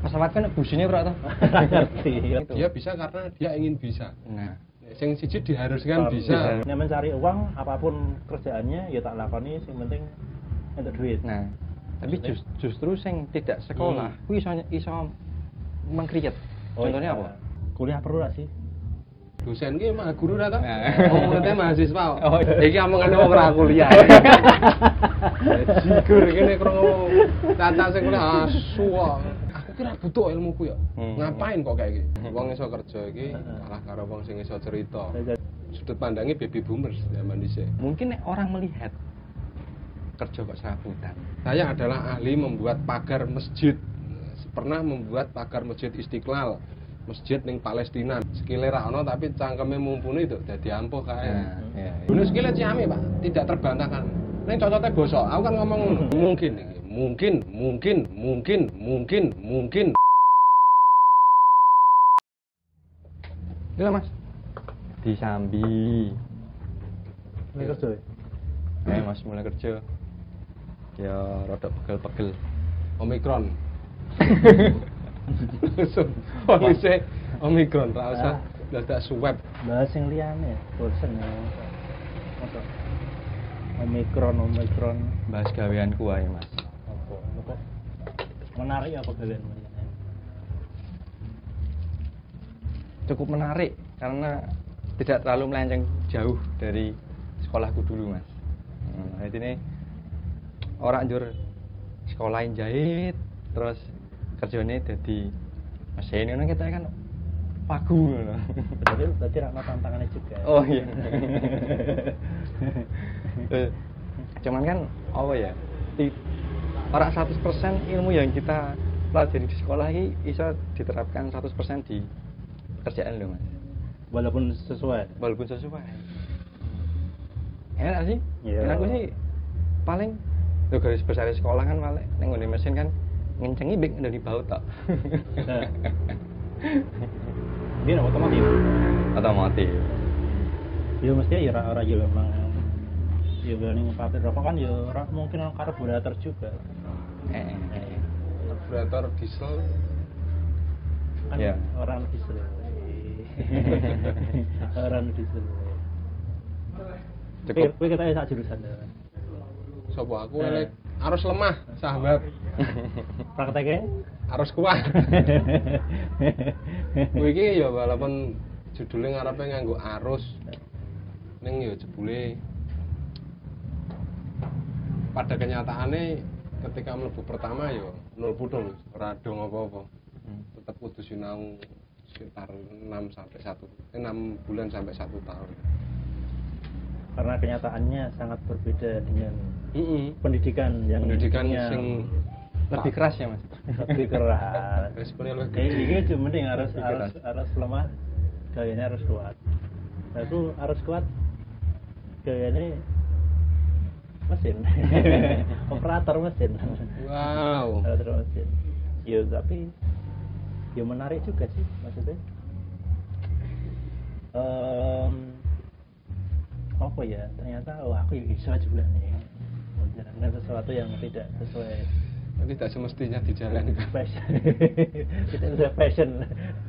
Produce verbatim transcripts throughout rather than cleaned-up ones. Pesawat kan businya berapa? Dia bisa karena dia ingin bisa. Nah, sing siji diharuskan bisa. Nek mencari uang apapun kerjaannya ya tak lakoni, sing penting entuk duit. Nah, tapi just, justru sing tidak sekolah kuwi iso iso mengkreat. Contohnya apa? Kuliah perlu gak sih? Dosen ki mah guru ra ta? Ngomongane mahasiswa. Iki omongane wong ora kuliah. Jigur kene krungu caca sing kuliah asu kok. Aku kira butuh ilmuku ya. Ngapain kok kayak gini? Wong iso kerja iki kalah karo wong sing iso cerita. Sudut pandangnya baby boomers zaman dhisik. Mungkin nek orang melihat kerja kok serabutan. Saya adalah ahli membuat pagar masjid. Pernah membuat pagar masjid Istiqlal. Masjid ning Palestina, skile ra ono tapi cangkeme mumpuni itu dadi ampuh kae. Iya. Dulu skile ciame, Pak, tidak terbantahkan. Ning cocote basa, aku kan ngomong mungkin iki, mungkin, mungkin, mungkin, mungkin, mungkin. Gila, Mas. Disambi. Mulai kerja. Eh, Mas mulai kerja. Ya rada pegel-pegel. Omikron. Polisi Omikron, tak usah, tak swab. Bahas yang liane, bosen ya. Omikron, Omikron. Bahas gawean ku ae, Mas. Apa? Menarik apa gawean? Cukup menarik karena tidak terlalu melenceng jauh dari sekolahku dulu, Mas. Nah, ini orang njur sekolahin jahit, terus kerjanya jadi mesin ini kita kan pagu loh. Berarti berarti rana tantangannya juga. Oh iya. Cuman kan apa ya? Para seratus persen ilmu yang kita pelajari di sekolah ini bisa diterapkan seratus persen di kerjaan loh, Mas. Walaupun sesuai. Walaupun sesuai. Enak sih? Enak gue sih paling tuh garis besar sekolah kan paling nengok di mesin kan. Ngencengi big udah dibaut tak? Dia otomotif. Otomotif. Ya mestinya ya orang juga memang ya berani ngepakai rokok kan ya orang mungkin orang karburator juga. Eh, eh. Karburator diesel. Kan ya. Orang diesel. Orang diesel. Cukup. Tapi kita ya jurusan. Sobo aku elek. Harus lemah, sahabat. Prakteknya? Harus kuat. Wiki ya walaupun judulnya ngarepnya nganggo arus, neng ya jebule. Pada kenyataannya, ketika mlebu pertama ya nol pudung, radong apa-apa. Tetap kudu sinau sekitar enam sampai satu, enam bulan sampai satu tahun. Karena kenyataannya sangat berbeda dengan Mm-mm. pendidikan yang pendidikan sing lebih keras ya, Mas. Lebih keras. Responnya lebih. Ini cuma mending harus harus harus lemah, gayanya harus kuat. Aku harus kuat. Gayanya mesin. Operator mesin. Wow. Operator mesin. Ya tapi ya menarik juga sih maksudnya. Um, apa ya ternyata wah aku bisa juga nih menjalankan sesuatu yang tidak sesuai tidak semestinya dijalankan passion tidak sesuai passion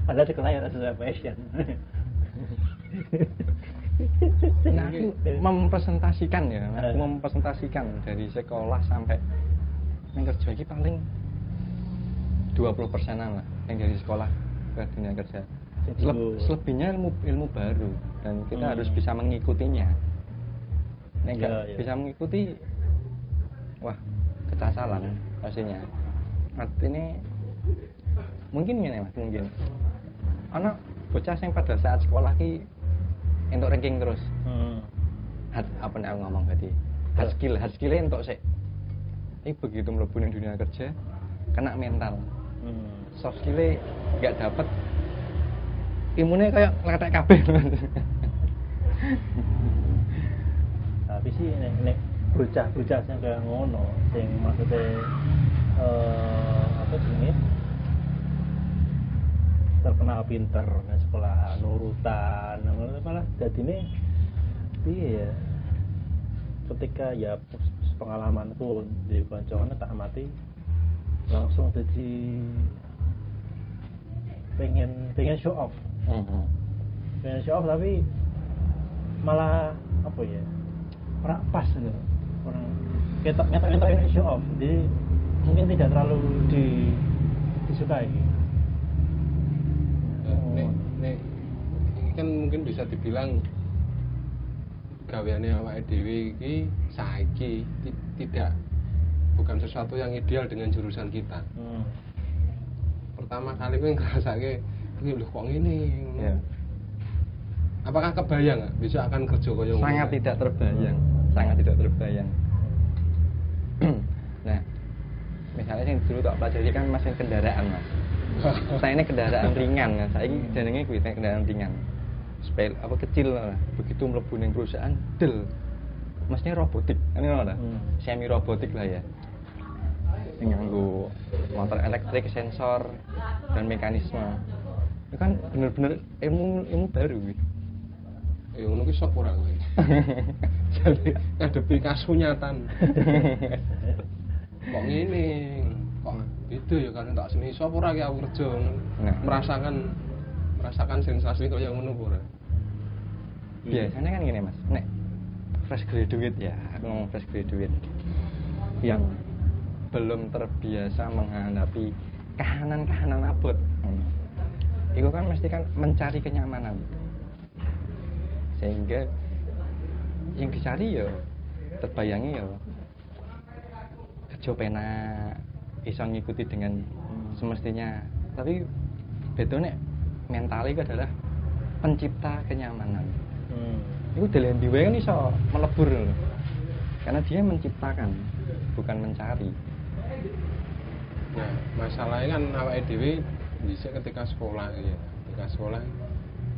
padahal sekolah yang sesuai passion. Nah, aku mempresentasikan ya aku mempresentasikan dari sekolah sampai yang kerja ini paling dua puluh persenan lah yang dari sekolah ke dunia kerja. Selebihnya ilmu ilmu baru dan kita hmm. harus bisa mengikutinya. Nek ya, ya. Bisa mengikuti, wah kecasalan pastinya. Artinya mungkin gini Mas, mungkin. Anak bocah yang pada saat sekolah ki entuk ranking terus. Hmm. Hard, apa nih aku ngomong berarti? Hard skill, hard skillnya entuk sih. Tapi begitu mlebu ning dunia kerja, kena mental. Hmm. Soft skillnya nggak dapet. Imunnya kayak letek kabeh. Tapi sih nek nek bocah-bocah sing kaya ngono, sing maksudnya eh apa jenenge? Terkenal pinter nang sekolah nurutan, ngono malah dadine piye ya? Ketika ya pengalamanku di kancaane tak amati langsung dadi pengen pengen show off, mm-hmm. pengen show off tapi malah apa ya kurang pas gitu, kurang ngetok ngetok ngetok ini show off, jadi mungkin tidak terlalu di, disukai. Oh. Nek, nek kan mungkin bisa dibilang gaweane awake dhewe iki saiki tidak bukan sesuatu yang ideal dengan jurusan kita. Hmm. Pertama kali gue ngerasake iki lho kok ngene. Yeah. Apakah kebayang gak besok akan kerja kaya ngono? Sangat tidak terbayang, sangat tidak terbayang. Nah, misalnya yang dulu tak pelajari kan mesin kendaraan, Mas. Saya ini kendaraan ringan, kan? Saya ini jenenge kuwi kendaraan ringan. Spel apa kecil lah. Begitu mlebu ning perusahaan, del. Mesinnya robotik, ini lho, hmm. semi robotik lah ya. Yang nganggo motor elektrik, sensor dan mekanisme. Itu kan bener-bener ilmu ilmu baru gitu. Ya ngono ki sok ora kowe. Jadi ngadepi kasunyatan. Kok ngene? Kok gitu ya kan tak seni sapa ora ki aku kerja. Nah. Merasakan merasakan sensasi kaya ngono apa ora? Biasanya kan gini Mas, nek fresh graduate ya, aku ngomong fresh graduate yang belum terbiasa menghadapi kahanan-kahanan abot. Itu kan mesti kan mencari kenyamanan, sehingga yang dicari ya terbayangi ya kerja penak bisa ngikuti dengan semestinya, tapi bedanya mental itu adalah pencipta kenyamanan. Hmm. Itu dalam diwaya kan bisa melebur loh, karena dia menciptakan bukan mencari. Nah masalahnya kan awake dhewe bisa ketika sekolah ya, ketika sekolah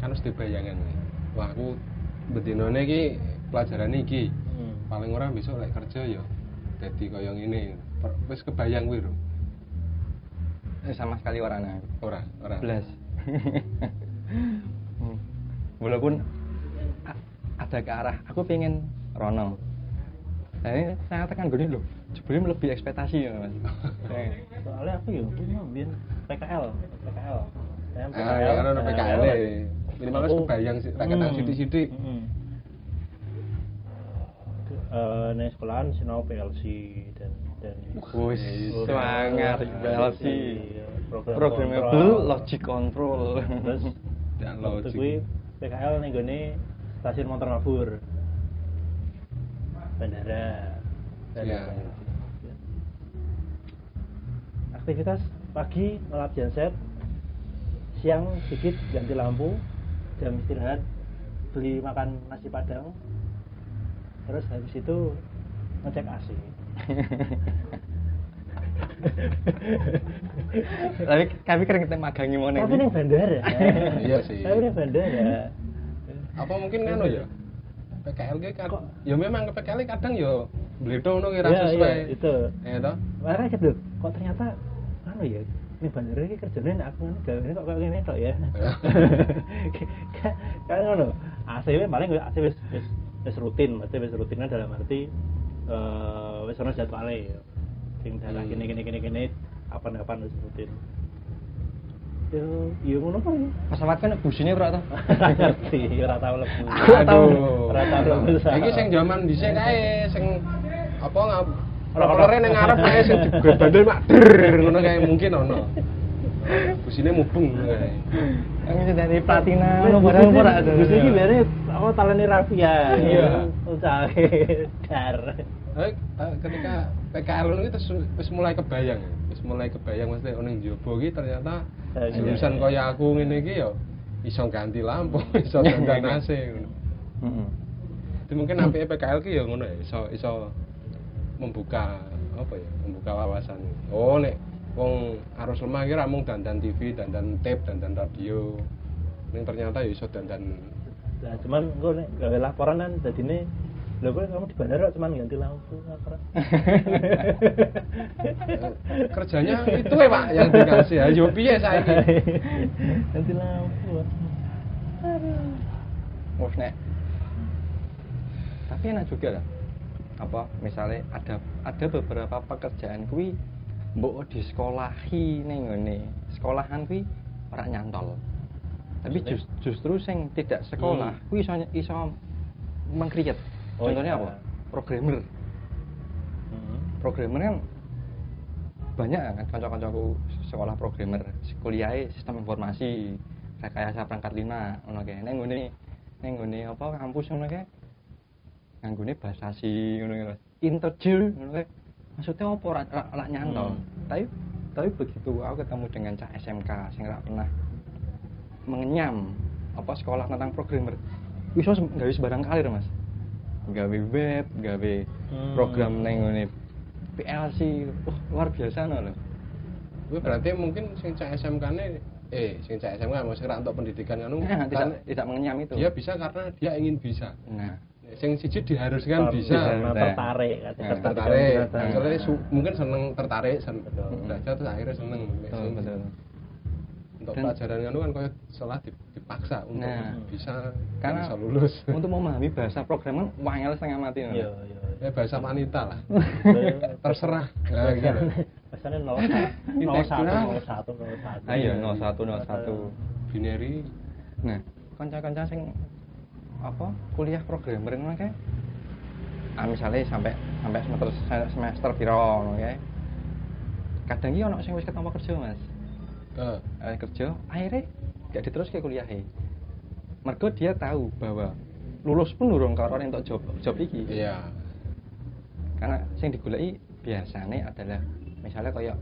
kan harus dibayangkan nih. Wah aku bedinone iki pelajaran iki. Hmm. Paling ora besok lek kerja ya dadi kaya ngene. Wis kebayang kuwi lho. Eh sama sekali ora ana. Ora, ora. Blas. hmm. Walaupun a- ada ke arah aku pengen rono. Nah, ini saya tekan gone lho. Jebule lebih ekspektasi ya, Mas. Soalnya aku yo punya bin P K L, P K L. Saya P K L. Ah, ono P K L. Minimal wis kebayang sik tak ketang sithik-sithik. Heeh. Eh nek sekolahan sinau P L C dan dan wis sangar P L C. Programmable logic control. Terus dan logic. Kuwi P K L ning gone stasiun motor mabur. Bandara. Iya. Aktivitas pagi ngelap genset, siang sedikit ganti lampu, jam istirahat beli makan nasi padang, terus habis itu ngecek A C. Tapi kami keren kita magangi mau tapi ini bandara. Iya sih. Tapi ini bandara. Apa mungkin kan ya? P K L kan, ya memang P K L kadang yo beli dono kira sesuai. Iya, itu. Ya toh. Warane cedek. Kok ternyata anu ya, ini bandara iki kerjane nek aku ngene gawene kok kayak ngene tok ya. Kan ngono. A C W paling A C W wis wis rutin, mesti wis rutinnya dalam arti eh wis ono jadwale. Sing dalah kene kene kene kene kapan-kapan wis rutin. Yo, yo ngono kan. Pesawat kan busine ora ta? Ora ngerti, ora tau lebu. Ora tau. Ora tau. Iki sing jaman dhisik kae sing apa lorone ning ngarep kae sing digobandel mak der ngono kae mungkin ono. Busine mubeng kae. Nang ngene platina ono barang ora ada. Bus iki bare apa talene Rafia. Iya. Usahe dar. Eh ketika P K L itu terus wis mulai kebayang. mulai kebayang mesti ono ning jowo iki ternyata jurusan kaya aku ngene iki ya iso ganti lampu, iso ganti A C ngono. Heeh. Itu mungkin apike P K L ki ya ngono ya, iso iso membuka apa ya, membuka wawasan. Oh nek wong arus lemah ki ra mung dandan T V, dandan tape, dandan radio. Ning ternyata ya iso dandan. Lah cuman engko nek gawe laporan kan dadine lho kok kamu di bandara cuma ganti lampu apa? Kerjanya itu ya Pak yang dikasih. Ayo piye saiki? Ganti lampu. Aduh. Wes nek. Tapi enak juga lah. Apa misalnya ada ada beberapa pekerjaan kuwi mbok disekolahi ning ngene. Sekolahan kuwi ora nyantol. Tapi just, justru sing tidak sekolah kuwi iso iso mengcreate. Contohnya apa? Programmer. Hmm. Programmer kan banyak kan kanca-kancaku sekolah programmer, kuliahe sistem informasi, rekayasa perangkat lunak ngono kae. Nek nggone nek nggone apa kampus ngono kae nganggone bahasa si ngono Mas. Interjil ngono kae. Maksudnya apa ora ora nyantol. Hmm. Tapi tapi begitu aku ketemu dengan cah S M K sing ora pernah mengenyam apa sekolah tentang programmer. Wis wis gawe sembarang kalir, Mas. Gawe web, gawe hmm. program nang ngene P L C, oh, luar biasa no lho. Kuwi berarti mungkin sing cah S M K-ne eh sing cah S M K mesti ora entuk pendidikan anu nah, tidak, tidak mengenyam itu. Dia bisa karena dia ingin bisa. Nah, sing siji diharuskan bisa, bisa tertarik, ya. tertarik, tertarik. tertarik. Soalnya su- mungkin seneng tertarik, seneng. Nah, terus akhirnya seneng. Betul, betul. Untuk dan, pelajaran anu kan koyo salah dipaksa untuk nah, bisa karena bisa lulus. Untuk memahami bahasa programan wangel setengah mati ngono. Iya, iya. Ya bahasa wanita lah. Terserah. Nah, gitu. Bahasane nol satu nol satu nol satu. Ayo nol satu nol satu binary. Nah, kanca-kanca sing apa kuliah programmer ngono kae. Ah misale sampai sampai semester semester piro ngono kae. Kadang iki ono sing wis ketampa kerja, Mas. Uh. kerja, akhirnya gak diterus ke kuliahnya mergo dia tahu bahwa lulus pun durung karo entuk job job iki iya yeah. Karena sing digoleki biasanya adalah misalnya kaya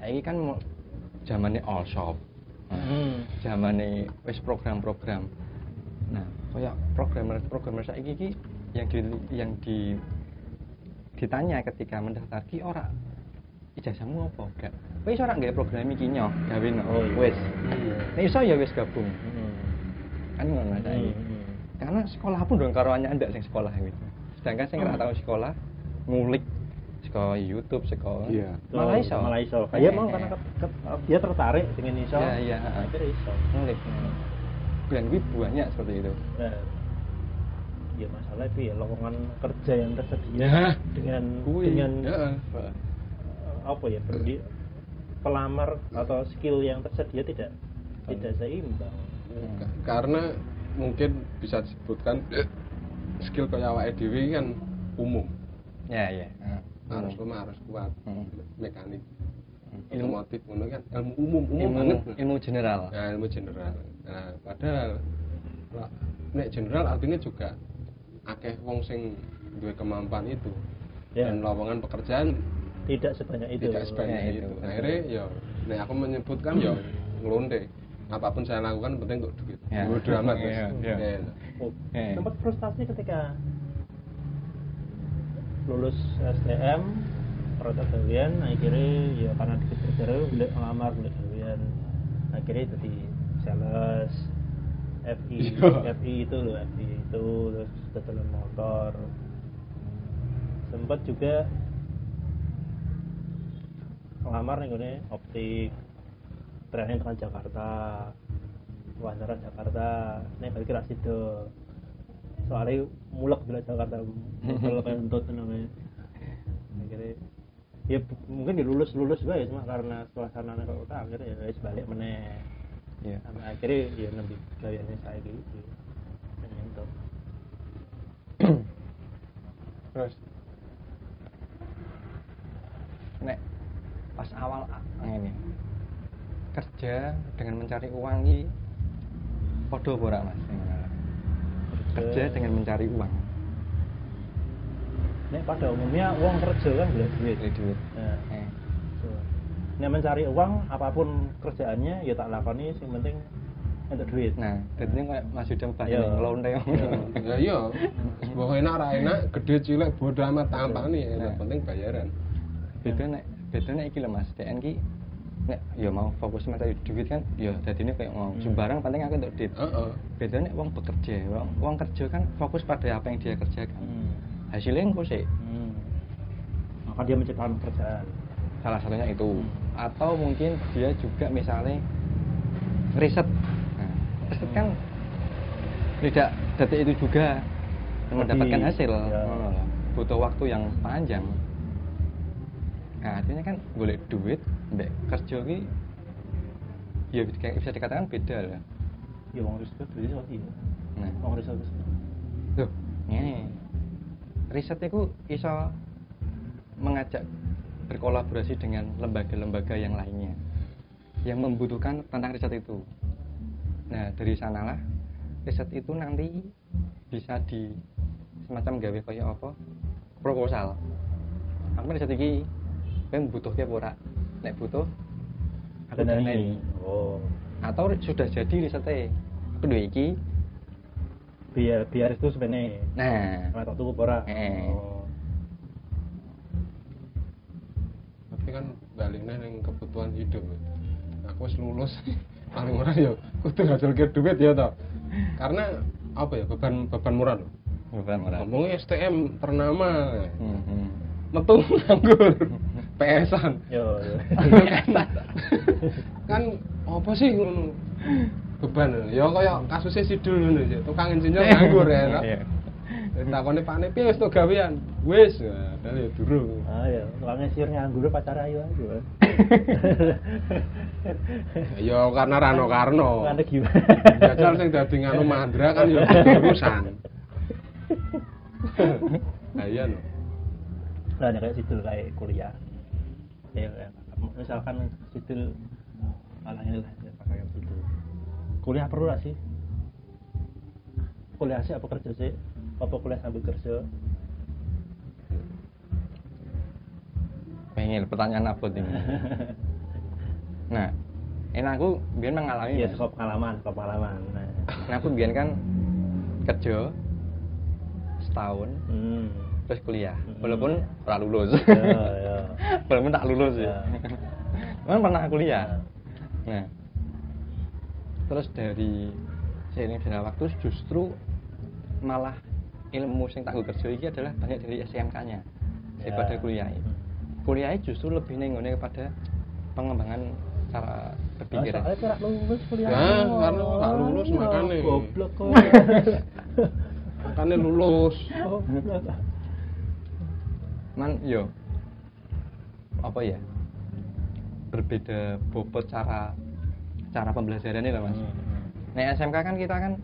saiki kan zamane all shop hmm. zamane wis program-program nah kaya programmer-programmer saiki iki yang di, yang di ditanya ketika mendaftar ki ora ijazahmu apa gak wis ora nggawe program iki nyo gawe wis nek iso ya wis gabung kan ngono ta iki karena sekolah pun dong karo anyar ndak sing sekolah iki sedangkan sing ora tau sekolah ngulik saka YouTube saka yeah. malah iso malah iso ya mau karena ke, ke, dia tertarik dengan iso ya iya akhirnya iso ngulik dan kuwi banyak seperti itu nah. Ya masalah itu ya lowongan kerja yang tersedia nah. dengan Kui. dengan nah. apa ya berarti pelamar atau skill yang tersedia tidak tidak seimbang hmm. karena mungkin bisa disebutkan skill kaya awake dhewe kan umum ya ya harus lemah harus kuat hmm. mekanik hmm. otomotif ngono kan ilmu umum umum ilmu, banget ilmu general nah ilmu general nah padahal nek general artinya juga akeh wong sing duwe kemampuan itu ya. Dan lowongan pekerjaan tidak sebanyak itu tidak sebanyak ya, itu akhirnya ya nah aku menyebutkan ya ngelonde apapun saya lakukan penting untuk duit ya. Gue drama terus ya, ya. Ya. Oh. Ya. Tempat frustasi ketika lulus S T M produk gawian akhirnya ya karena dikit kerja boleh ngelamar boleh gawian akhirnya jadi sales F I ya. F I itu loh F I itu terus ketelan motor sempat juga ngelamar nih gue optik trennya tekan Jakarta Wantara Jakarta nih balik ke Rasido soalnya mulak bila Jakarta kalau pengen bentot namanya akhirnya ya mungkin dilulus-lulus baik cuma karena suasana anak kota akhirnya ya balik meneh yeah. Sampai akhirnya ya nembi gayanya saya gitu pengen bentot terus nek pas awal ini kerja dengan mencari uang ini podo ora Mas kerja dengan mencari uang nek pada umumnya uang kerja kan golek duit duit nah eh. So, nek mencari uang apapun kerjaannya ya tak lakoni sing penting entuk duit nah dadi koyo Mas Yudam bahas ngelonte ya iya pokoke enak ra enak gede cilik bodo amat tampane yang penting bayaran beda nek bedanya iki lho Mas, D N ki nek ya mau fokus mencari duit kan ya dadine kayak mau sembarang penting aku untuk duit. Heeh. Bedane wong bekerja, wong wong kerja kan fokus pada apa yang dia kerjakan. Hmm. Hasilnya engko sih. Hmm. Maka dia menciptakan pekerjaan. Salah satunya itu. Hmm. Atau mungkin dia juga misalnya riset. Nah, riset kan tidak detik itu juga mendapatkan hasil. Ya. Butuh waktu yang panjang. Nah, artinya kan golek duit mbek kerja iki ya bisa dikatakan beda lah. Ya wong riset berarti seperti itu. Nah, wong riset. Loh, ngene. Riset itu iso mengajak berkolaborasi dengan lembaga-lembaga yang lainnya yang membutuhkan tentang riset itu. Nah, dari sanalah riset itu nanti bisa di semacam gawe kaya apa? Proposal. Aku riset iki ben butuhke apa ora? Nek butuh aku danani. Oh. Atau sudah jadi risetnya aku duwe iki biar biar itu sebenarnya. Nah, ora tak cukup ora. Heeh. Tapi kan baliknya yang kebutuhan hidup. Aku wis lulus paling ora ya kudu ngasilke duit ya toh. Karena apa ya beban beban murah lho. Beban murah. Ngomongnya S T M ternama. Heeh. Metu nganggur. P S-an. Yo. Kan apa sih ngono? Beban lho. Ya kaya kasusnya Sidul ngono sih. Tukang insinyur nganggur ya toh. Iya. Takone Pakne piye wis tok gawean? Wis, padahal ya durung. Ah ya, tukang insinyur nganggur pacar ayo aja. Ya karena Rano Karno. Jajal sing dadi nganu Mandra kan ya urusan. Nah iya lho. Lah nek kayak Sidul kayak kuliah. Ya misalkan Sidul alhamdulillah pakai yang Sidul. Kuliah perlu gak sih? Kuliah sih apa kerja sih? Apa kuliah sambil kerja? Pengen pertanyaan apa ini? Nah, ini aku biar mengalami. Ya, sekop pengalaman, sekop pengalaman. Nah, nah aku biar kan kerja setahun, hmm. terus kuliah. Hmm. Walaupun tak lulus. Ya, ya. Walaupun tak lulus ya. Cuman pernah kuliah. Ya. Nah, terus dari seiring berjalannya waktu justru malah ilmu yang tak kerja ini adalah banyak dari S M K-nya daripada ya. kuliahnya. Kuliahnya justru lebih nenggone kepada pengembangan cara berpikir. Soalnya cara lulus kuliah. Nah, karena tak lulus makane. Goblok kok. Makane lulus. Man, yo. Apa ya? Berbeda bobot cara cara pembelajarannya lah, Mas. Nah, S M K kan kita kan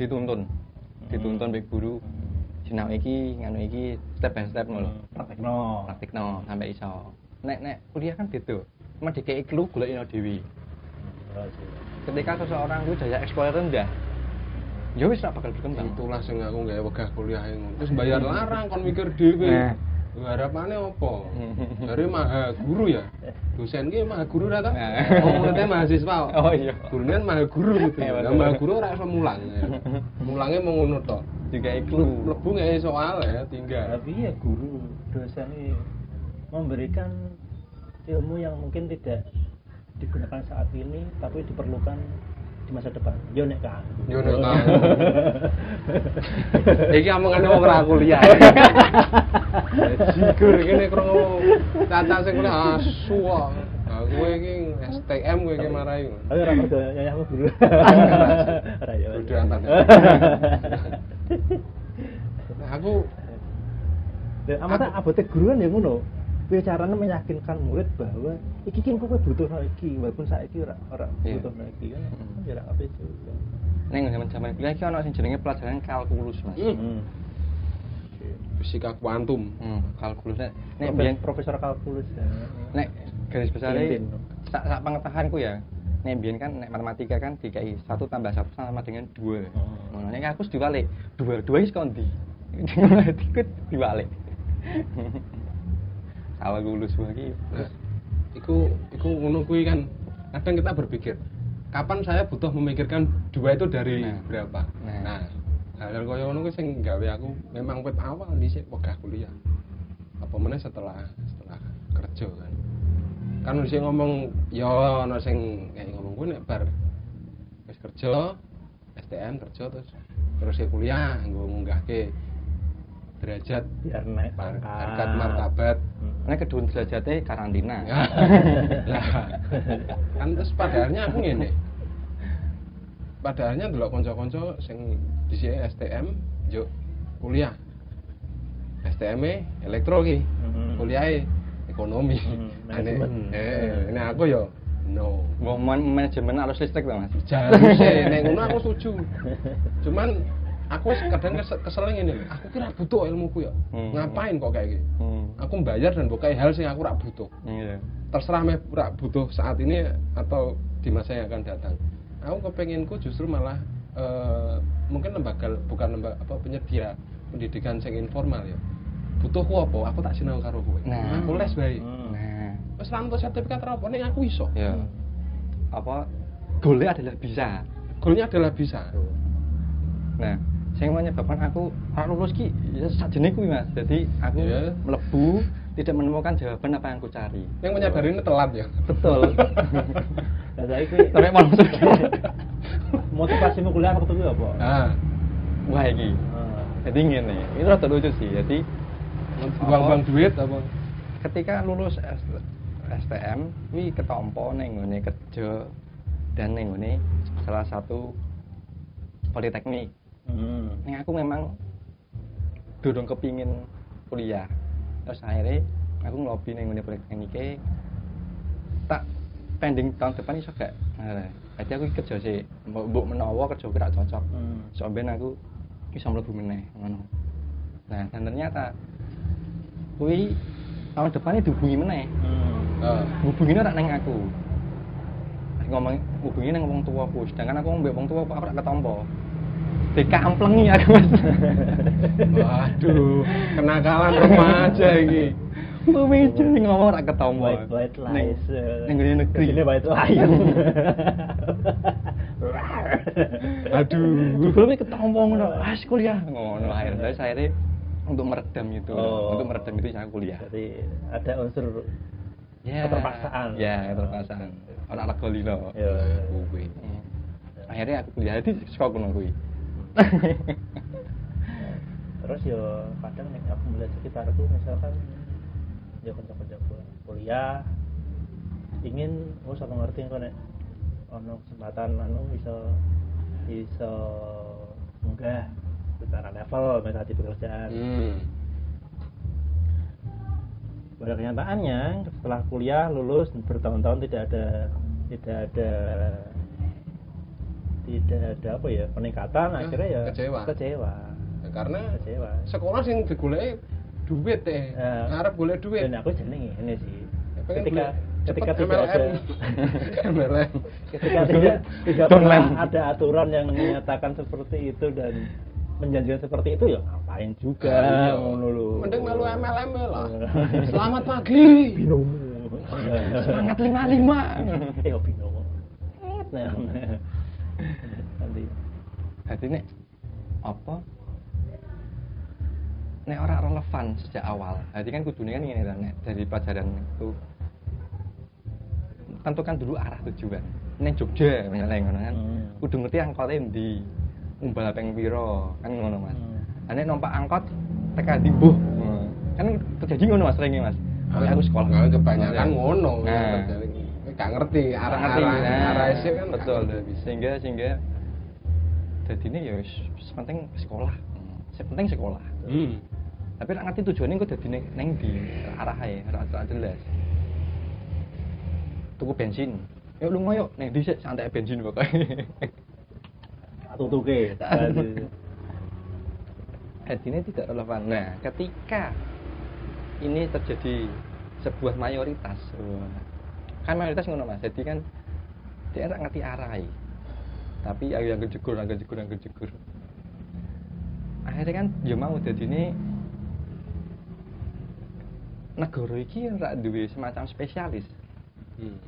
dituntun. Dituntun baik guru. Sinau iki, nganu iki, step by step lho. Praktikno, praktikno sampai iso. Nek nek kuliah kan gitu. Cuma dikeki clue golekno dhewe. Ketika seseorang itu daya eksplor rendah, ya wis ora bakal berkembang. Itulah sing aku gawe wegah kuliah ngono. Terus bayar larang kon mikir dhewe. Nah, harapane opo? Dari maha guru ya. Dosen ki maha guru ra ta? Oh, muridnya mahasiswa. Oh iya. Gurune maha guru gitu. Lah maha guru ora iso mulang. Mulange mung ngono tok. Dikai clue. Mlebu gak iso ya tinggal. Tapi ya guru dosen ini memberikan ilmu yang mungkin tidak digunakan saat ini tapi diperlukan di masa depan. Yo nek kan. Yo nek tahu. Iki omongane wong ora kuliah. Sigur ngene krono caca sing kuliah asu kok. Kowe iki S T M kowe iki marahi. Ayo ora kerja nyayahmu guru. Ora yo. Udah antar. Nah aku Lah amane abote guruan ya ngono. Piye carane meyakinkan murid bahwa iki kan kowe butuh iki walaupun saiki ora ora butuh iki kan ora kabeh. Ning zaman-zaman kuliah iki ana sing jenenge pelajaran kalkulus, Mas. Heeh. Fisika kuantum. Heeh, kalkulus nek nek biyen profesor kalkulus. Nek garis besare sak sak pengetahuanku ya. Nek biyen kan nek matematika kan dikai satu tambah satu sama dengan dua. Ngono nek aku diwalik, dua dua iki kok ndi? Matematika diwalik. Awal lulus lagi, nah, iku iku ngono kuwi kan kadang kita berpikir kapan saya butuh memikirkan dua itu dari nah, berapa. Nah, hal-hal koyo ngono kuwi sing gawe aku memang wit awal dhisik wegah kuliah. Apa meneh setelah setelah kerja kan. Kan wis ngomong ya ana sing kayak ngomong kuwi nek bar wis kerja, S T M kerja terus terus kuliah nggo munggahke derajat biar naik pangkat martabat. Nek kedun derajate karantina. Lah. Kan terus padahalnya aku ngene. Padahalnya delok kanca-kanca sing dhisik S T M njuk kuliah. S T M-e elektro iki. Kuliahe ekonomi. Manajemen. Eh, nek aku yo No. Wong manajemen arus listrik ta, Mas? Jarus e, nek ngono aku setuju. Cuman aku kadang kesel ngene lho. Aku ki ra butuh ilmuku ya. Ngapain kok kayak gini? Aku mbayar dan buka hal sing aku ra butuh. Iya. Terserah meh ra butuh saat ini atau di masa yang akan datang. Aku kepenginku justru malah uh, mungkin lembaga bukan lembaga apa penyedia pendidikan sing informal ya. Butuhku apa? Aku tak sinau karo kowe. Nah, aku les bae. Nah. Wis lantuk sertifikat apa ning aku iso. Ya. Apa goalnya adalah bisa. Goalnya adalah bisa. Nah, sing menyebabkan aku ora lulus ki ya sajene kuwi Mas. Jadi aku yeah. mlebu tidak menemukan jawaban apa yang aku cari. Yang menyadarinya telat ya. Betul. Lah saiki terus motivasimu kuliah apa kuwi apa? Heeh. Wah iki. Jadi ngene, ini rada lucu sih. Jadi buang-buang duit apa? Ketika lulus S T M, wi ketompo ning ngene kerja dan ning ngene salah satu politeknik. Hmm. Ning aku memang durung kepingin kuliah. Terus akhirnya aku ngelobi ning ngene politeknike tak pending tahun depan iso gak. Nah, jadi aku kerja sih, mbok menawa kerja ora cocok. Hmm. So ben aku bisa mlebu meneh ngono. Nah, dan ternyata kuwi tahun depannya dihubungi meneh. Hmm. Heeh. Hubungine ora nang aku. Nek ngomong hubungi nang wong tuaku, sedangkan aku mbek wong tuaku aku ora ketampa. Dikamplengi aku. Waduh, kenakalan remaja iki. Bumi jeneng ngomong ora ketampa. White lies. Ning negeri ini white lies. Aduh, gue ketompo ngono. Wes kuliah ngono akhirnya saya untuk meredam itu. Oh. Untuk meredam itu saya kuliah. Jadi ada unsur ya, keterpaksaan. Ya, keterpaksaan. Ana oh. legoli lho. Ya, kuwi. Akhirnya aku kuliah di sekolah kuno kuwi. Terus yo kadang nek aku melihat sekitarku misalkan yo kanca-kanca kuliah ingin oh sampe ngerti kok nek ono kesempatan anu bisa bisa munggah secara level misalnya di pekerjaan. Hmm. Pada kenyataannya setelah kuliah lulus bertahun-tahun tidak ada tidak ada tidak ada apa ya peningkatan nah, akhirnya ya kecewa kecewa ya, karena kecewa. Sekolah yang digoleki duit teh ya. Arep golek duit dan aku jenenge ini sih ya, ketika gule. Ketika tidak ada ketika tidak tidak ada aturan yang menyatakan seperti itu dan menjanjikan seperti itu ya ngapain juga mending lalu M L M lah selamat pagi binomo semangat lima lima eh binomo nanti nanti nih apa nih orang relevan sejak awal jadi kan kudunya kan ini nih dari pelajaran itu tentukan dulu arah tujuan. Neng Jogja misalnya ngono kan. Kudu ngerti angkot endi. Umbal ping piro kan ngono Mas. Ane numpak angkot teka ndi mbuh. Kan terjadi ngono Mas seringe Mas. Nah, aku sekolah nah, kebanyakan ngono terjadi. Gak ngerti arah-arah isih kan betul. Sehingga sehingga dadine ya wis penting sekolah. Sing penting sekolah. Hmm. Tapi ora ngerti tujuane engko dadine neng ndi arah ae ora jelas. Tuku bensin, yuk lu ngoyok, nih disek santai bensin pokoknya. Tutuke. Ini tidak relevan. Nah, ketika ini terjadi sebuah mayoritas, kan mayoritas ngono Mas, jadi kan dia nggak ngerti arai, tapi ayo yang kejegur, yang kejegur, yang kejegur. Akhirnya kan dia mau jadi ini negara iki nggak duwe semacam spesialis. Hmm.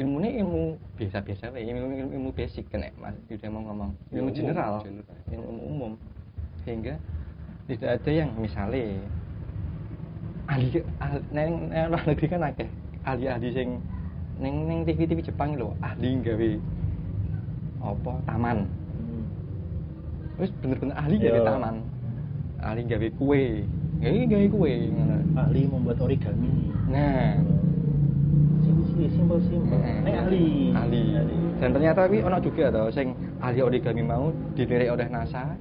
Ilmu ini ilmu biasa-biasa, ilmu, ilmu, ilmu basic kan ya Mas Yuda mau ngomong ilmu, ilmu general, general, ilmu umum sehingga tidak ada yang misalnya ahli, ahli neng, neng luar negeri kan akeh ahli-ahli sing neng neng T V T V Jepang lho ahli gawe apa taman terus hmm. bener-bener ahli gawe taman ahli gawe kue gawe gawe kue ahli membuat origami nah simpel-simpel. Nek ahli. Ahli. Dan ternyata kuwi ana juga to sing ahli origami mau ditirik oleh NASA.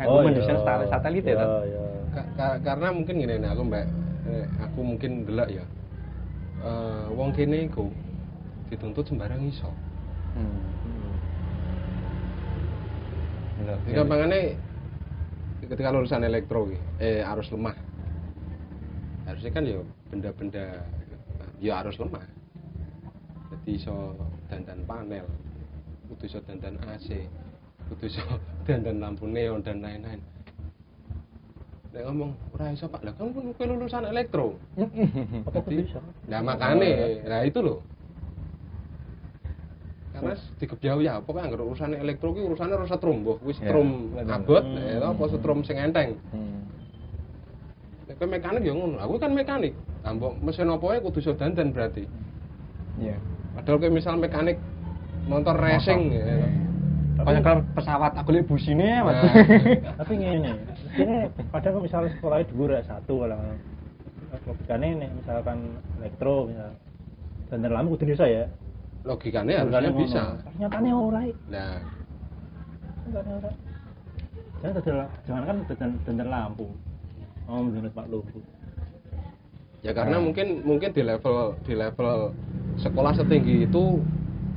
Aku mendesain satelit ya to. Karena mungkin ngene aku Mbak, aku mungkin delok ya. Eh wong kene iku dituntut sembarang iso. Hmm. Nah, gampangane ketika lulusan elektro eh arus lemah. Harusnya kan ya benda-benda ya arus lemah. Jadi iso dandan panel, kudu iso dandan A C, kudu iso dandan lampu neon dan lain-lain. Nek ngomong ora iso Pak, lah kan kowe lulusan elektro. Apa kudu iso? Lah makane, lah itu loh. Karena dikebjau ya apa kan urusan elektro ki urusane ora setromboh, kuwi strom abot ya apa strom sing enteng. Nek kowe mekanik ya ngono. Aku kan mekanik. Ambok mesin apa ae kudu iso dandan berarti. Iya. Padahal kowe misal mekanik motor racing ya. Banyak kalau pesawat aku lihat busine Mas. Tapi ngene. Padahal misalnya sekolah dhuwur satu kalau logikane nek misalkan elektro misal dandan lampu kudu iso ya. Logikane harusnya bisa. Nyatane ora. Nah. Nyatane ora. Jangan kan dandan lampu. Oh, menurut Pak Lubu. Ya karena nah. mungkin mungkin di level di level sekolah setinggi itu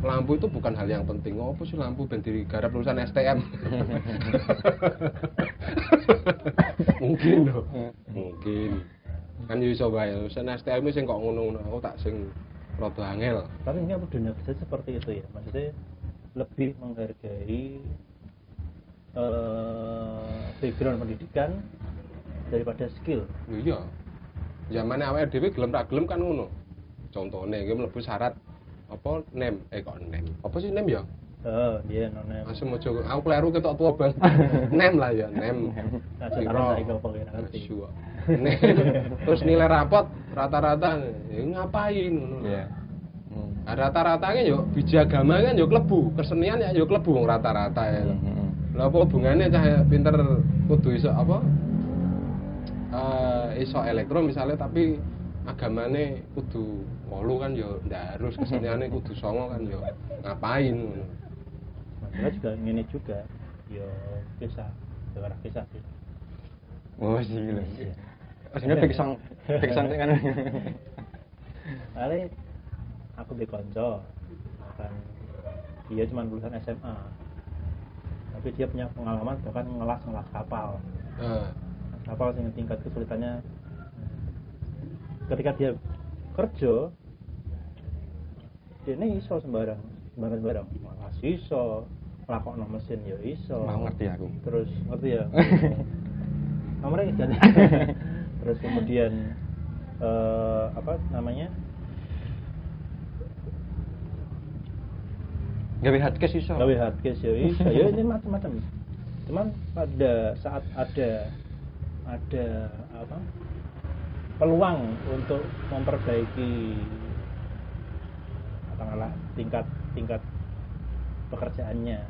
lampu itu bukan hal yang penting. Oh, apa sih lampu ben digarap lulusan S T M. Mungkin loh. Mungkin. Kan yo iso wae lulusan S T M sing kok ngono-ngono aku tak sing rada angel. Tapi ini apa dunia kerja seperti itu ya? Maksudnya lebih menghargai uh, background pendidikan daripada skill. Iya. Zamane awake dhewe gelem tak gelem kan ngono. Contone iki mlebu syarat apa nem eh kok nem. Apa sih nem ya? Heeh, iya no nem. Asem aja aku kleru ketok tuwa bang. Nem lah ya, nem. Syarat iki opo ya ngerti. Terus nilai rapot rata-rata ya ngapain ngono. Iya. Nah, rata-ratane yo bijagama kan yo klebu, kesenian ya yo klebu wong rata-rata ya. Heeh. Lha apa hubungane cah pinter kudu iso apa? Uh, iso elektro misalnya tapi agamane kudu wolu kan yo ndak harus, keseniane kudu songo kan yo ngapain ngono. Masalah juga ngene juga yo kisah, sejarah kisah sih. Oh sih lho. Asline fiksang, fiksang kan. Ale aku be konco kan dia cuma lulusan S M A. Tapi dia punya pengalaman bahkan ngelas-ngelas kapal. Heeh. Uh. Kapal sing tingkat kesulitannya ketika dia kerja dia ini iso sembarang sembarang sembarang malas iso ngelakokno mesin ya iso mau ngerti aku terus ngerti ya nomornya jadi terus kemudian uh, apa namanya gawe hardcase iso gawe hardcase ya iso ya ini macam-macam cuman pada saat ada ada apa peluang untuk memperbaiki katakanlah tingkat tingkat pekerjaannya,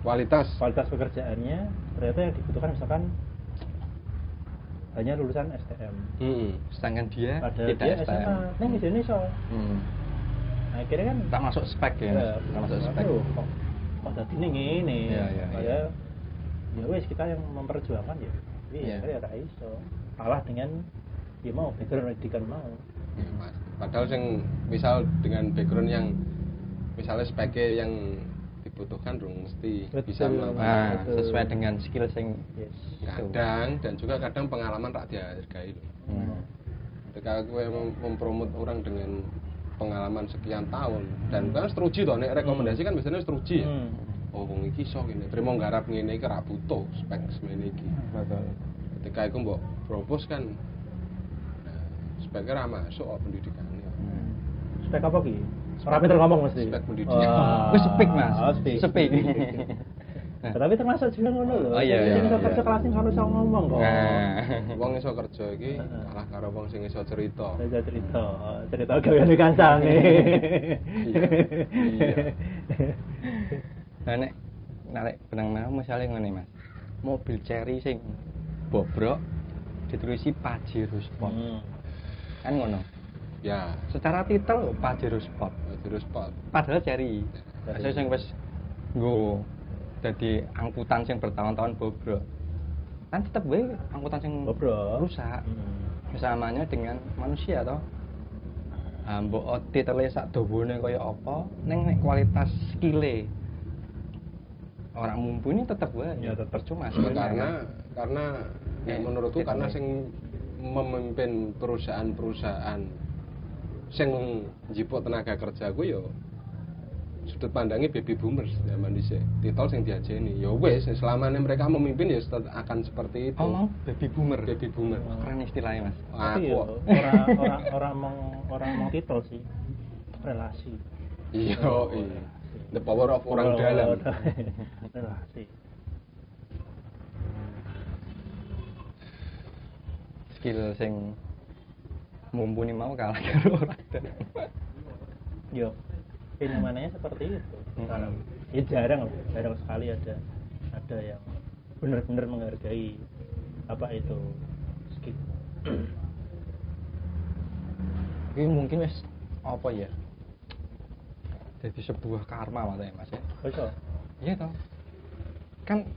kualitas kualitas pekerjaannya ternyata yang dibutuhkan misalkan hanya lulusan S T M. Hmm, sedangkan dia padahal tidak dia S T M. Neng di sini so. Hmm. Nah, akhirnya kan tak masuk spek ya. ya tak masuk spek. Aduh, kok kok tadi ini. Ya ya. Ya, ya wes kita yang memperjuangkan ya. Iya, ya ra iso. Kalah dengan ya mau background pendidikan mau. Ya, padahal sing misal dengan background yang misalnya spek yang dibutuhkan dong mesti betul, bisa melakukan nah, sesuai dengan skill sing yes. Kadang dan juga kadang pengalaman tak dihargai loh. Hmm. Ketika gue mempromot orang dengan pengalaman sekian tahun dan kan setuju toh nek rekomendasi kan biasanya setuju ya. Hmm. Oh, wong iki iso ngene. Trimo nggarap ngene iki ra butuh spek semene iki. Betul. Ketika iku mbok propose kan nah, spek ra masuk oh, pendidikane. Hmm. Spek apa iki? Ora pinter ngomong mesti. Spek pendidikan. Wis spek, Mas. Spek. Tapi termasuk juga ngono lho. Oh iya. Sing iso kerja kelas sing karo iso ngomong kok. Wong iso kerja iki kalah karo wong sing iso cerita. Iso cerita. Cerita gaweane kancane. Iya. Nek nek benang-benang misalnya ngene Mas. Mobil Cherry sing bobrok ditulisi Pajero Sport. Hmm. Kan ngono. Ya, secara titel Pajero Sport, Pajero Sport. Padahal Cherry. Saya sing wis nggo dadi angkutan sing bertahun-tahun bobrok. Kan tetep wae angkutan sing bobrok rusak. Hmm. Bersamanya dengan manusia toh. mbok audit sak dawane kaya apa ning nek kualitas skile orang mumpuni tetep wae ya tetep percuma ya, karena karena ya, menurutku ya, karena ya. Sing memimpin perusahaan-perusahaan sing njipuk tenaga kerja ku yo sudut pandangnya baby boomers zaman dhisik. Titol sing diajeni ya wis selamane mereka memimpin ya akan seperti itu. Oh, baby boomer, baby boomer. Keren istilahnya, Mas. Aku orang orang orang mong orang mong titol sih. Relasi. Iya, iya. The power of orang dalam. Relasi. Skill sing mumpuni mau kalah karo orang dalam. Yo. Fenomenanya seperti itu. Hmm. Karena ya jarang, jarang sekali ada ada yang benar-benar menghargai apa itu skill. Ini mungkin mas apa ya? Jadi sebuah karma katanya mas ya. Betul. Iya toh. Kan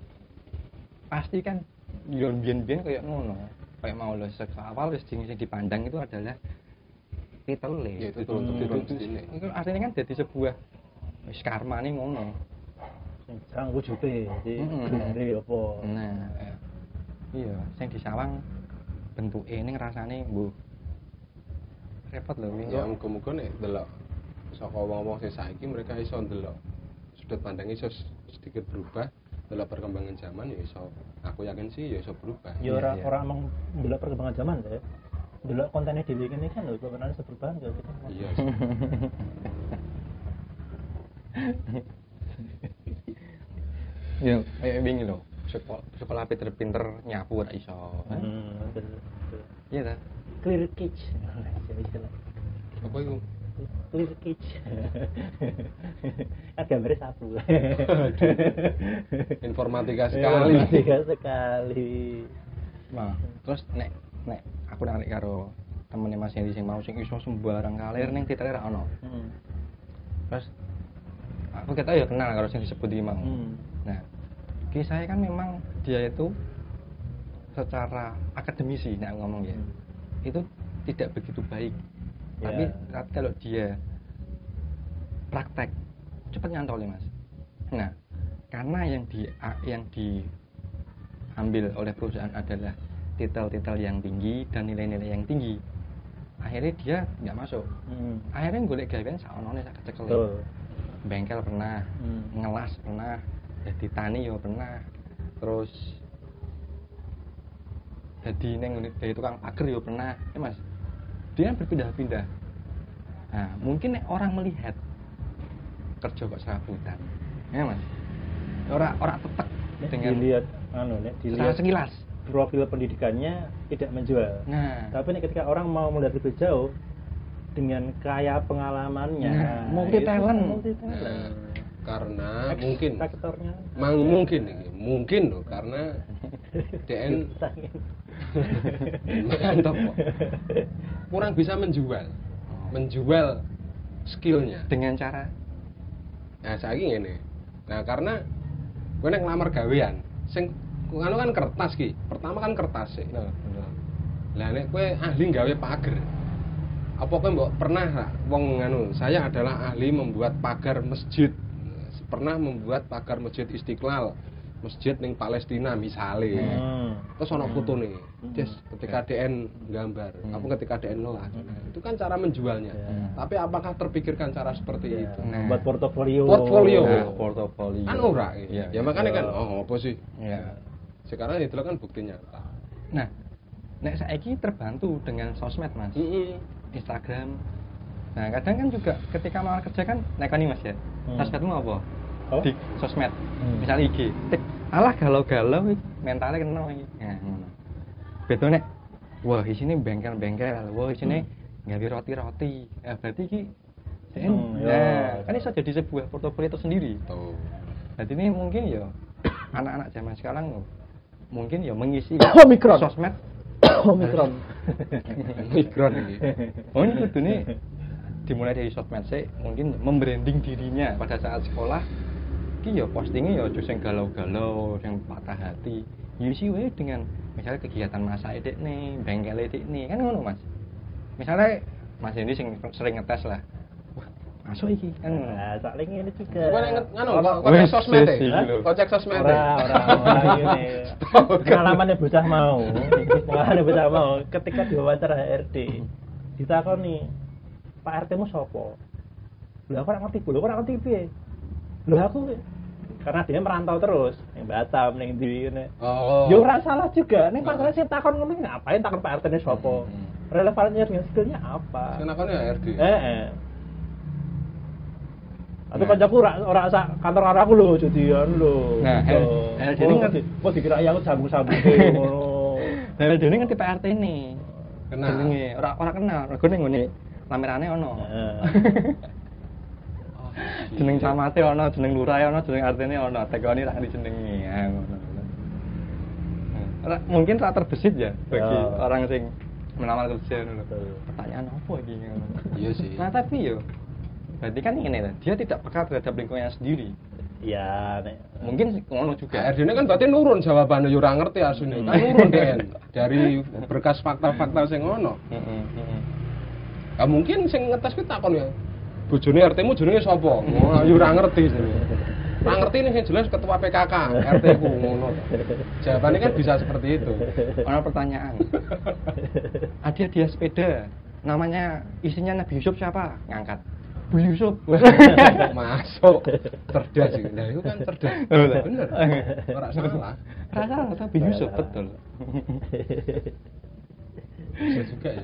pasti kan yon bian-bian kayak ngono, kayak mau lo sekawal, sing-sing dipandang itu adalah Titole. Ya itu turun turun sini. Itu artinya kan jadi sebuah wis karma nih ngono. Sang wujute di dari apa. Nah. Iya, sing disawang bentuke ning rasane mbuh. Repot lho wingi. Ya muga-muga nek delok saka wong-wong sing saiki mereka iso ndelok sudut pandang iso sedikit berubah, delok perkembangan zaman ya iso. Aku yakin sih ya iso berubah. Ya ora ora mung delok perkembangan zaman ya. Dulu kontennya di weekend ini kan loh, kontennya seberubah enggak gitu. Iya. Ya, kayak bingi loh. Sekolah sekolah pinter-pinter nyapu ora iso. Hmm, bener. Iya ta? Clear kitch. Apa itu? Clear kitch. Agak beres sapu. Informatika sekali. Informatika sekali. Nah, terus nek nek aku narik karo temennya Mas Henry sing mau sing iso sembarang kalir ning titel ra ono. Heeh. Terus aku kata ya kenal karo sing disebut iki mau. Hmm. Nah, ki saya kan memang dia itu secara akademisi nek ngomong ya. Hmm. Itu tidak begitu baik. Yeah. Tapi kalau dia praktek cepat nyantol ya, Mas. Nah, karena yang di yang diambil oleh perusahaan adalah titel-titel yang tinggi dan nilai-nilai yang tinggi, akhirnya dia nggak masuk. Hmm. Akhirnya golek gawean saonone sak kecekel. Bengkel pernah, hmm. ngelas pernah, jadi tani yo pernah, terus jadi neng dari tukang pager yo pernah, ya mas. Dia berpindah-pindah. Nah, mungkin orang melihat kerja kok serabutan, ya mas. Orang orang tetap dengan dilihat, anu nih, dilihat sekilas. Profil pendidikannya tidak menjual. Nah, tapi nih ketika orang mau melihat lebih jauh dengan kaya pengalamannya, nah, multi talent, multi talent. Nah, karena Eks, mungkin, faktornya, mang ya. mungkin, mungkin loh, karena D N mantap kok, kurang bisa menjual, menjual skillnya dengan cara, nah saya gini, nah karena gue neng lamar gawean, sing anu kan kertas ki. Pertama kan kertas sih. Nah, bener. Lah nek kowe ahli gawe pagar. Apa kowe mbok pernah wong anu, saya adalah ahli membuat pagar masjid. Pernah membuat pagar masjid Istiqlal, masjid ning Palestina misale. Hmm. Terus ana fotone. Des ketika D N gambar, hmm. apa ketika D N ngelah. Hmm. Itu kan cara menjualnya. Hmm. Tapi apakah terpikirkan cara seperti yeah. itu? Nah. Buat portofolio. Portofolio. Nah, portofolio. Kan ora. Yeah. Ya makanya kan oh apa sih? Yeah. Sekarang itu kan bukti nyata. Nah, nek saiki terbantu dengan sosmed mas, I-i. Instagram. Nah kadang kan juga ketika mau kerja kan nekani mas ya. Hmm. Sosmedmu apa? Oh? Di sosmed, hmm. misalnya I G. Alah galau-galau, mentalnya kena lagi. Nah, hmm. betul nek. Wah di sini bengkel-bengkel, wah di sini hmm. ngawi roti-roti. Nah, berarti ki, hmm, nah, kan bisa jadi sebuah portofolio tersendiri. Tuh. Jadi ini mungkin ya anak-anak zaman sekarang mungkin ya mengisi Omikron sosmed Omikron Omikron oh ini tuh nih dimulai dari sosmed sih mungkin membranding dirinya pada saat sekolah ki ya postingnya ya justru yang galau-galau yang patah hati yusi we dengan misalnya kegiatan masa edik nih bengkel edik nih kan ngono mas misalnya Mas Hendy sering ngetes lah. Masuk iki kan. Nah, sak link ini juga. Coba inget anu, kok cek sosmed e. Kok cek sosmed e. Ora, ora, ora ngene. Pengalamannya bocah mau. Pengalamannya bocah mau ketika diwawancara H R D. Ditakoni, "Pak R T mu sapa?" Lha aku ora ngerti, lho ora ngerti piye. Lho aku karena dia merantau terus, ning Batam, ning ndi ngene. Oh. Yo ora salah juga. Ning pasare sing takon ngono ngapain takon Pak R T-ne sapa? Relevansinya dengan skillnya apa? Sing takone H R D. Heeh. Atau nah. Kancaku ora ora sak kantor karo aku lho jadian lho. Nah, H R D-ne ngerti. Kok dikira aku sambung-sambung ngono. H R D-ne ngerti Pak R T-ne. Kenal jenenge, ora ora kenal. Regone ngene, lamerane ono. Heeh. Jeneng camate ono, jeneng lurahe ono, jeneng R T-ne ono. Tekone ra ngerti jenenge. Ha ngono. Ora mungkin ra terbesit ya bagi oh. orang sing melamar kerja ngono. Pertanyaan opo iki ngono. Iya sih. Nah, tapi yo berarti kan ini lah, dia tidak peka terhadap lingkungannya sendiri. Iya, mungkin ngono juga. H R D-ne kan berarti nurun jawabannya, yo ora ngerti asline. Kan nurun kan dari berkas fakta-fakta sing ngono. Heeh, heeh. Lah mungkin sing ngetes kuwi takon ya. Bojone R T-mu jenenge sapa? Yo ora ngerti jenenge. Ora ngerti sing jelas ketua P K K R T-ku ngono. Jawabannya kan bisa seperti itu. Ono pertanyaan. Ada dia sepeda. Namanya isinya Nabi Yusuf siapa? Ngangkat. Beli Yusuf masuk cerdas sih, nah itu kan cerdas bener, orang salah rasa lah tapi Yusuf betul bisa juga ya,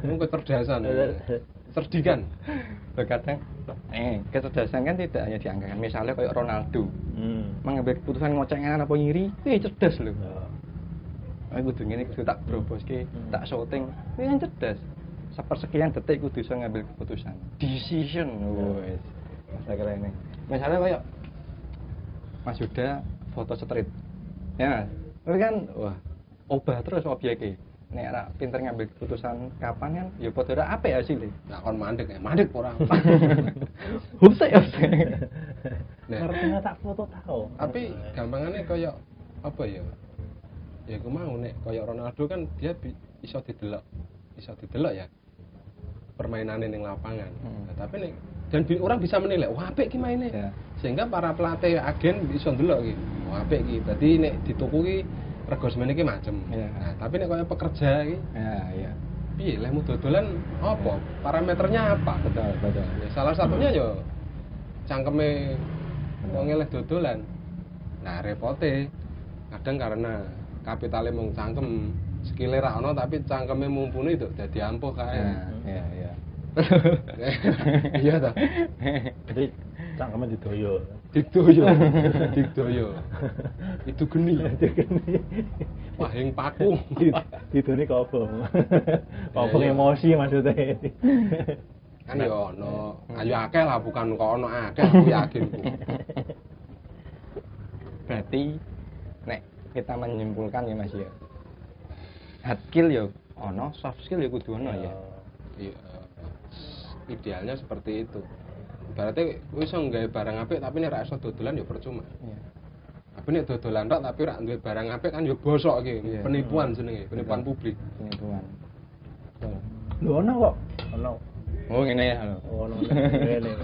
itu kecerdasan cerdikan kadang, eh kecerdasan kan tidak hanya dianggarkan, misalnya kayak Ronaldo hmm. mengambil keputusan ngocek nganan apa ngiri, wih cerdas loh aku tuh ini tak berobos, tak shouting itu kan cerdas sepersekian detik kudu iso ngambil keputusan. Decision wis. Masa keren. Misalnya kayak Mas Yuda foto street. Ya, tapi kan wah, obah terus objeke. Nek ora pinter ngambil keputusan kapan kan ya foto ora apik hasilnya. Lah kon mandek, mandek ora. Huse ya. Ngerti tak foto tau. Tapi gampangane kaya apa ya? Ya ku mau nek kaya Ronaldo kan dia iso didelok. Iso didelok ya. Permainannya di lapangan, hmm. nah, tapi nih dan bi- orang bisa menilai, wah apik ki maine, yeah. sehingga para pelatih agen bisa ndelok ki, wah apik ki. Dadi nek dituku ki rego semene ki macem. Yeah. Nah, tapi nek koyo pekerja ki, ya iya. Piye lehmu dodolan apa? Yeah. Parameternya apa? Betul, betul. Ya, salah satunya yo cangkeme wong eleh dodolan. Nah, repote kadang karena kapitale mung cangkem, skile ra ono tapi cangkeme mumpuni itu dadi ampuh kae. Iya, iya. Iya ta. Jadi cangkeme didoyo. Didoyo. Didoyo. Itu geni. Wah, yang paku. Didone kobong. Kobong emosi maksudnya. Kan yo ono, ayo akeh lah bukan kok ono akeh aku yakin. Berarti nek kita menyimpulkan ya Mas ya. Hard skill ya ono, soft skill ya kudu ono ya. Iya. Idealnya seperti itu. Berarti iso nggawe barang apik tapi nek ra iso dodolan ya percuma. Iya. Tapi nek dodolan tok tapi ra duwe barang apik kan ya bosok iki. Iya. Penipuan jenenge, iya. Penipuan publik. Penipuan. Betul. Lho ono kok. Ono. Oh ngene ya. Ono. Ngene.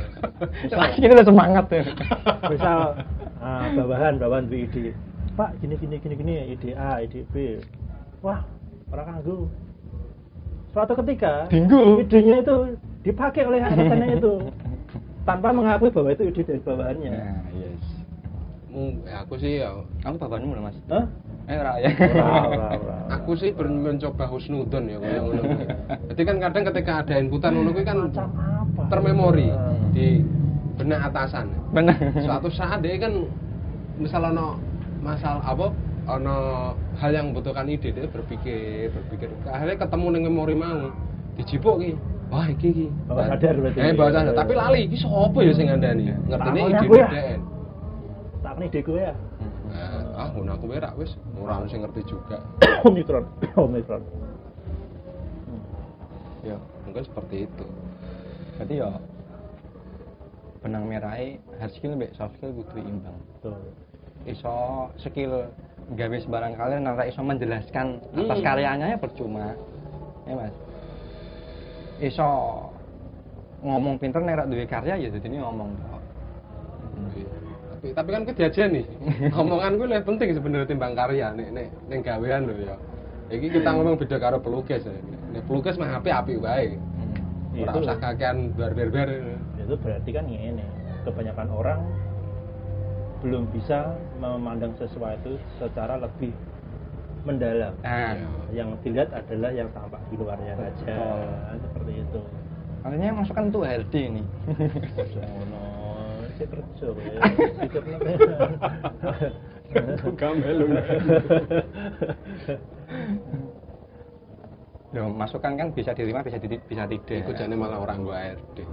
Ini lho semangat ya. Misal ah bawahan bawahan ide. Pak gini gini gini gini ide A, ide B. Wah. Orang kanggo. Suatu ketika, Dinggu. idenya itu dipakai oleh atasannya itu tanpa mengakui bahwa itu ide dari bawahannya. Nah, yes. M- ya, aku sih ya, aku bawahanmu lah Mas. Hah? Eh, ora ya. Aku sih mencoba husnudon ya kaya ngono. Berarti kan kadang ketika ada inputan ngono kuwi kan macam apa? Termemori hmm. di benak atasan. Benar. Suatu saat dia kan misal ono masalah apa ono hal yang membutuhkan ide dia berpikir berpikir akhirnya ketemu dengan memori mau dijipuk ki wah iki ki bawa sadar berarti eh bawa sadar tapi lali iki sapa ya sing ngandani ngertine ide D N takne ide kowe ya ah ngono aku kowe rak wis ora ono sing ngerti juga omikron omikron ya mungkin seperti itu berarti ya benang merahe hard skill mbek soft skill kudu imbang betul iso skill gawe sembarang kali nek iso menjelaskan atas karyanya ya percuma. Ya Mas. iso ngomong pinter nek rak duwe karya ya dadine ngomong tok. Tapi tapi kan kejajan nih. Omongan kuwi lebih penting sebenarnya timbang karya nek nek ning gawean lho ya. Iki kita ngomong beda karo pelukis ya. Nek pelukis mah apik apik wae. Ora usah kakean ber-ber-ber. Itu berarti kan ngene. Kebanyakan orang belum bisa memandang sesuatu secara lebih mendalam. Nah. Yang dilihat adalah yang tampak di luarnya saja. Seperti itu. Artinya masukkan tuh H R D ini. Sono, saya kerja. Tukang melun. Loh, masukan kan bisa diterima, bisa di, bisa tidak. Iku jane malah orang gua H R D.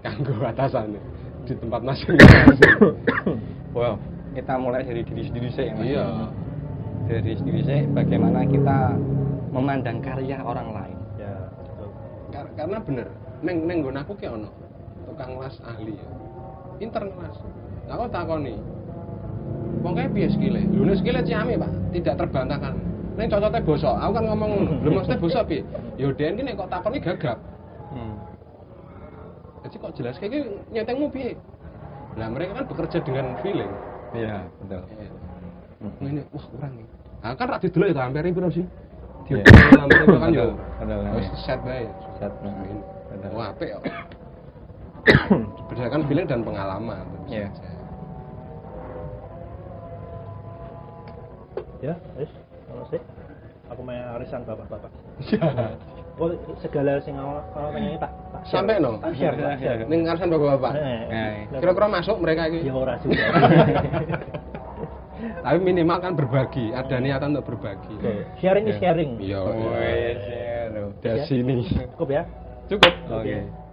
Kanggo atasannya di tempat masing-masing. Wow, kita mulai dari diri sendiri saya. Iya. Dari sendiri saya, bagaimana kita memandang karya orang lain. Ya, betul. Kar karena bener. Neng neng gue aku kayak ono tukang las ahli ya, pinter las. Nah kau takoni, pokoknya bias skile, lulus skile ciami pak, tidak terbantahkan. Neng cocoknya bosok, aku kan ngomong belum maksudnya bosok pi. Yodean gini kok takoni gagap. Hmm. Jadi kok jelas kayak gini nyetengmu pi. Nah mereka kan bekerja dengan feeling. Iya betul. Ya. Hmm. Ini wah kurang nih. Nah, kan rakyat dulu itu hampir berapa sih? Dia hampir itu kan yo. Wes set baik. Set main. Wah apik. Berdasarkan feeling dan pengalaman. Iya. Ya, wis ngono sih. Aku main arisan bapak-bapak. Oh, segala sing awak pengen tak sampai no. Ning arisan bapak-bapak. Kira-kira masuk mereka iki. Ya ora sih. Tapi minimal kan berbagi, ada niatan untuk berbagi. Sharing is sharing. Iya, share. Dari sini. Cukup ya? Cukup. Oke.